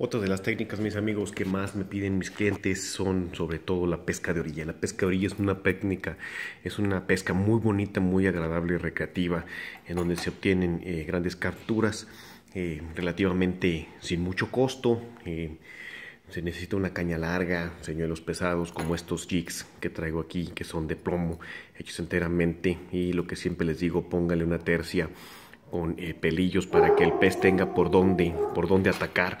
Otra de las técnicas, mis amigos, que más me piden mis clientes son sobre todo la pesca de orilla. La pesca de orilla es una técnica, es una pesca muy bonita, muy agradable y recreativa, en donde se obtienen grandes capturas relativamente sin mucho costo. Se necesita una caña larga, señuelos pesados como estos jigs que traigo aquí, que son de plomo, hechos enteramente, y lo que siempre les digo, póngale una tercia con pelillos para que el pez tenga por dónde atacar.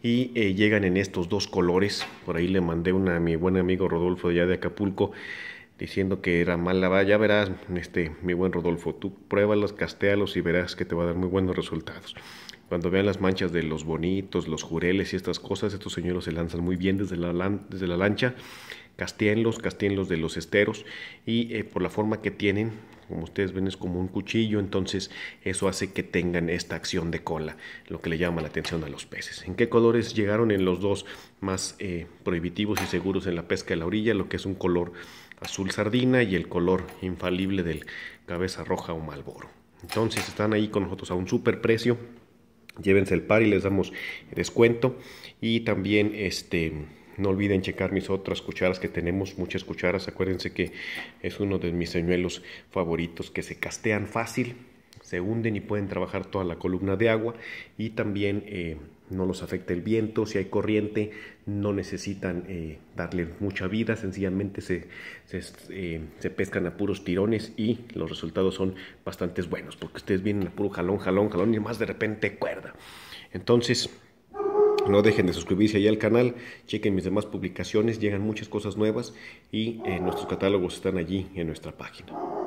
Y llegan en estos dos colores. Por ahí le mandé una a mi buen amigo Rodolfo allá de Acapulco, diciendo que era mala. Ya verás, mi buen Rodolfo, tú pruébalos, castéalos y verás que te va a dar muy buenos resultados. Cuando vean las manchas de los bonitos, los jureles y estas cosas, estos señuelos se lanzan muy bien desde la lancha. Castéenlos de los esteros, y por la forma que tienen, como ustedes ven, es como un cuchillo, entonces eso hace que tengan esta acción de cola, lo que le llama la atención a los peces. ¿En qué colores llegaron? En los dos más prohibitivos y seguros en la pesca de la orilla, lo que es un color azul sardina y el color infalible del cabeza roja o malboro. Entonces están ahí con nosotros a un super precio. Llévense el par y les damos descuento. Y también no olviden checar mis otras cucharas, que tenemos muchas cucharas. Acuérdense que es uno de mis señuelos favoritos, que se castean fácil, se hunden y pueden trabajar toda la columna de agua, y también no los afecta el viento. Si hay corriente, no necesitan darle mucha vida, sencillamente se pescan a puros tirones y los resultados son bastante buenos, porque ustedes vienen a puro jalón, jalón, jalón y más de repente cuerda. Entonces, no dejen de suscribirse ahí al canal, chequen mis demás publicaciones, llegan muchas cosas nuevas y nuestros catálogos están allí en nuestra página.